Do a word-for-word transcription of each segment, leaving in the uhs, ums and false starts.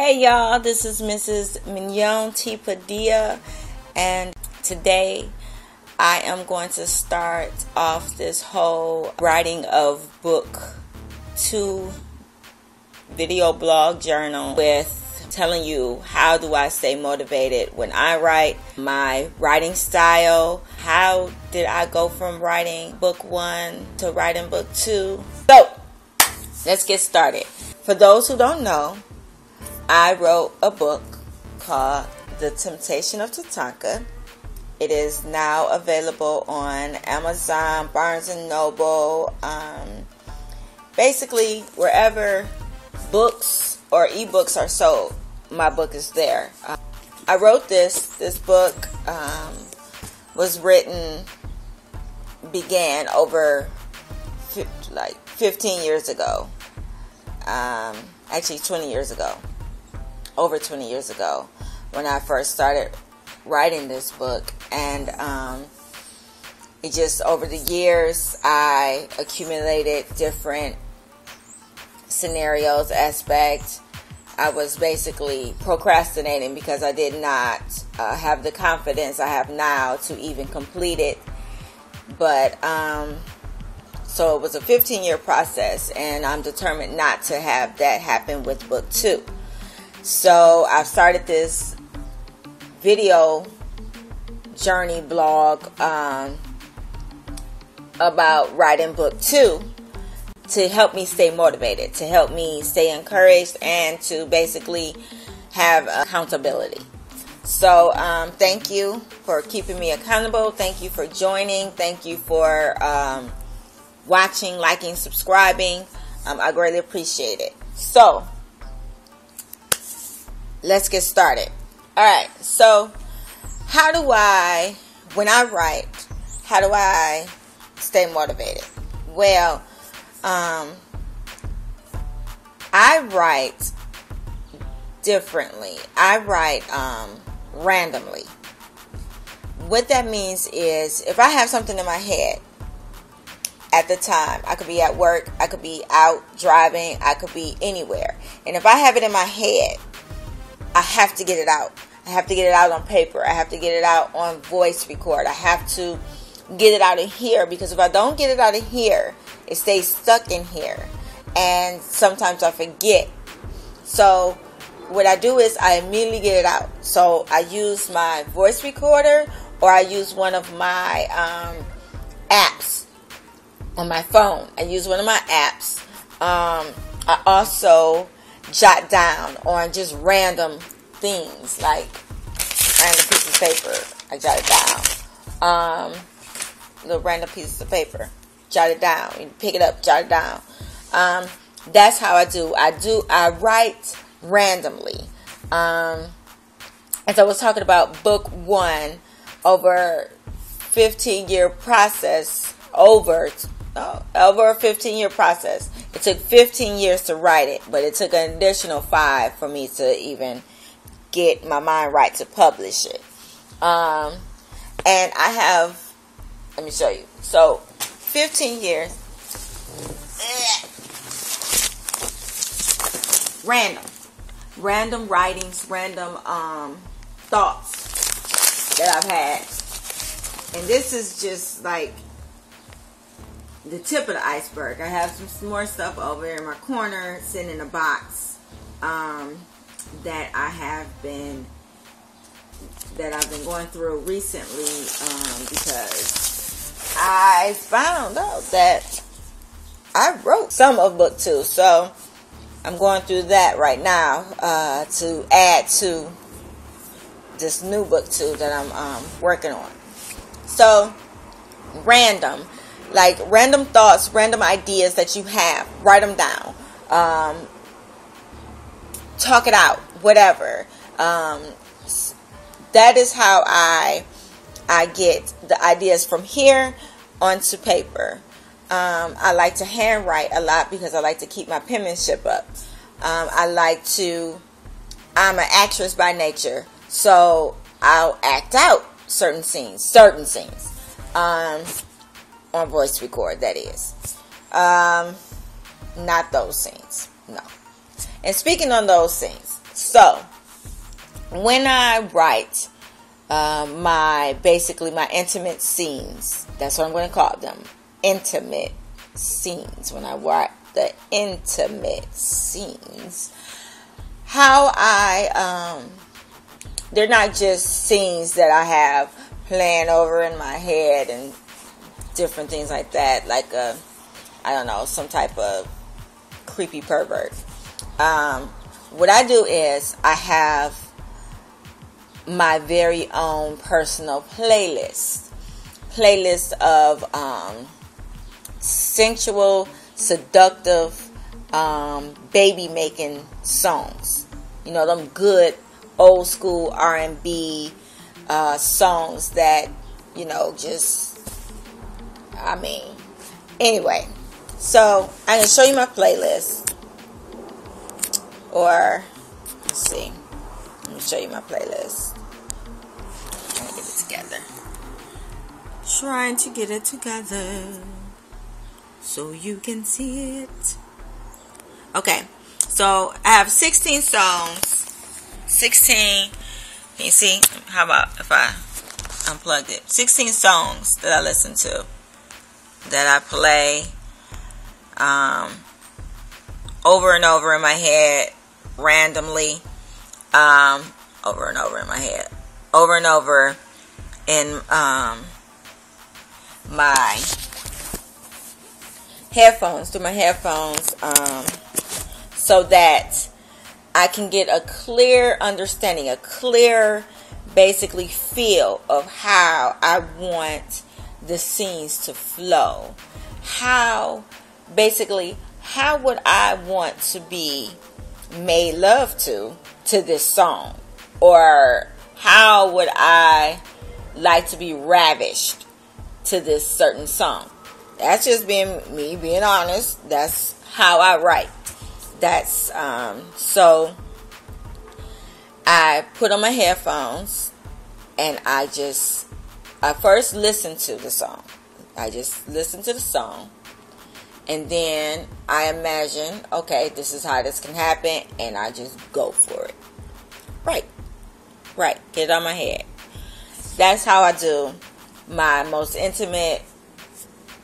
Hey y'all, this is Missus Mignon T. Padilla, and today I am going to start off this whole writing of book two video blog journal with telling you how do I stay motivated when I write, my writing style, how did I go from writing book one to writing book two. So let's get started. For those who don't know, I wrote a book called The Temptation of Tatanka. It is now available on Amazon, Barnes and Noble, um, basically wherever books or ebooks are sold, my book is there. Uh, I wrote this. This book um, was written, began over like fifteen years ago, um, actually twenty years ago. Over twenty years ago when I first started writing this book, and um, it just over the years I accumulated different scenarios, aspects. I was basically procrastinating because I did not uh, have the confidence I have now to even complete it, but um, so it was a fifteen year process, and I'm determined not to have that happen with book two. So I've started this video journey blog um, about writing book two to help me stay motivated, to help me stay encouraged, and to basically have accountability. So um, thank you for keeping me accountable. Thank you for joining. Thank you for um, watching, liking, subscribing. Um, I greatly appreciate it. So let's get started. All right. So how do I, when I write, how do I stay motivated? Well, um, I write differently. I write um, randomly. What that means is if I have something in my head at the time, I could be at work, I could be out driving, I could be anywhere. And if I have it in my head, I have to get it out. I have to get it out on paper. I have to get it out on voice record. I have to get it out of here, because if I don't get it out of here, it stays stuck in here. And sometimes I forget. So what I do is I immediately get it out. So I use my voice recorder, or I use one of my um, apps on my phone. I use one of my apps. Um, I also jot down on just random things, like random pieces of paper. I jot it down. Um, little random pieces of paper. Jot it down. You pick it up, jot it down. Um, that's how I do. I do. I write randomly. Um, as I was talking about, book one, over fifteen year process, over No, over a fifteen year process. It took fifteen years to write it, but it took an additional five for me to even get my mind right to publish it. Um, and I have, let me show you. So, fifteen years. Ugh. Random. Random writings, random um, thoughts that I've had. And this is just like the tip of the iceberg. I have some more stuff over in my corner, sitting in a box, um, that I have been, that I've been going through recently, um, because I found out that I wrote some of book two, so I'm going through that right now, uh, to add to this new book two that I'm, um, working on. So, random. Like random thoughts, random ideas that you have, write them down, um, talk it out, whatever. Um, that is how I I get the ideas from here onto paper. Um, I like to handwrite a lot because I like to keep my penmanship up. Um, I like to, I'm an actress by nature, so I'll act out certain scenes, certain scenes. Um, on voice record, that is. Um, not those scenes. No. And speaking on those scenes. So when I write uh, my, basically my intimate scenes, that's what I'm going to call them, intimate scenes. When I write the intimate scenes, how I, um, they're not just scenes that I have playing over in my head and different things like that, like a, I don't know, some type of creepy pervert. Um, what I do is I have my very own personal playlist, playlist of um, sensual, seductive, um, baby-making songs. You know, them good old school R and B uh, songs that, you know, just, I mean, anyway. So I'm gonna show you my playlist, or let's see. Let me show you my playlist. Trying to get it together. Trying to get it together so you can see it. Okay, so I have sixteen songs. sixteen. Can you see? How about if I unplugged it? sixteen songs that I listen to, that I play um, over and over in my head, randomly. Um, over and over in my head, over and over in um, my headphones, through my headphones, um, so that I can get a clear understanding, a clear, basically, feel of how I want the scenes to flow. How, basically, how would I want to be made love to, to this song? Or how would I like to be ravished to this certain song? That's just being me, being honest. That's how I write. That's, um, so I put on my headphones and I just, I first listen to the song. I just listen to the song. And then I imagine, okay, this is how this can happen. And I just go for it. Right. Right. Get it on my head. That's how I do my most intimate,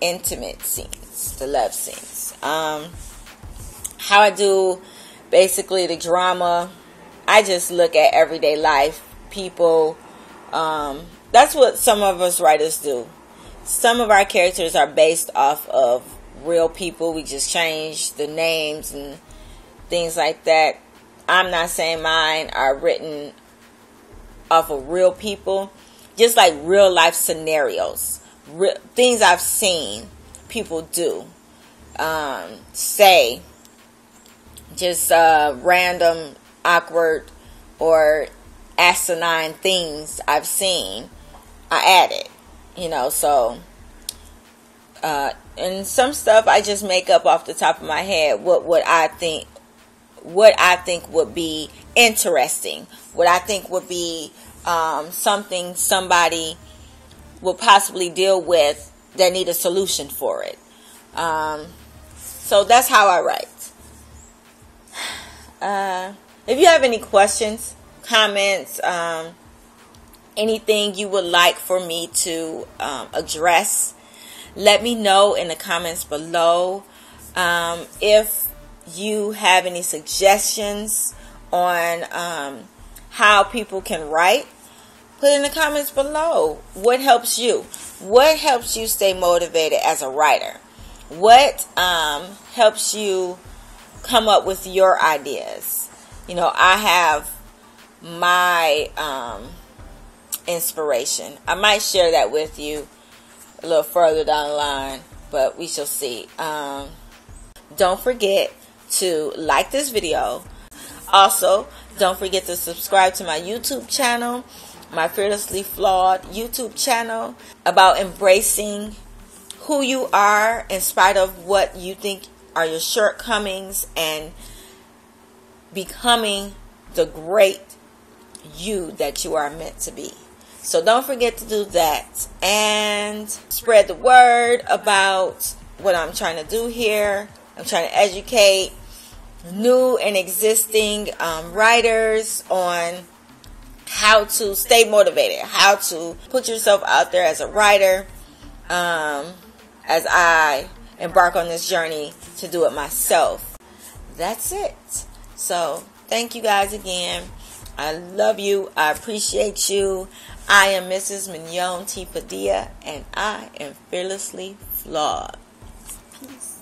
intimate scenes. The love scenes. Um, how I do basically the drama. I just look at everyday life. People. Um, that's what some of us writers do. Some of our characters are based off of real people. We just change the names and things like that. I'm not saying mine are written off of real people, just like real life scenarios, real things I've seen people do, um, say, just uh, random, awkward, or asinine things I've seen. I added, you know, so. Uh, and some stuff I just make up off the top of my head. What would I think? What I think would be interesting. What I think would be um, something somebody would possibly deal with that need a solution for it. Um, so that's how I write. Uh, if you have any questions, comments, um, anything you would like for me to um, address, let me know in the comments below. Um, if you have any suggestions on um, how people can write, put in the comments below. What helps you? What helps you stay motivated as a writer? What um, helps you come up with your ideas? You know, I have my um, inspiration. I might share that with you a little further down the line, but we shall see. Um, don't forget to like this video. Also, don't forget to subscribe to my YouTube channel, my Fearlessly Flawed YouTube channel, about embracing who you are in spite of what you think are your shortcomings and becoming the great you that you are meant to be. So don't forget to do that and spread the word about what I'm trying to do here. I'm trying to educate new and existing um, writers on how to stay motivated, how to put yourself out there as a writer, um, as I embark on this journey to do it myself. That's it. So thank you guys again. I love you. I appreciate you. I am Missus Mignon T. Padilla, and I am fearlessly flawed. Peace.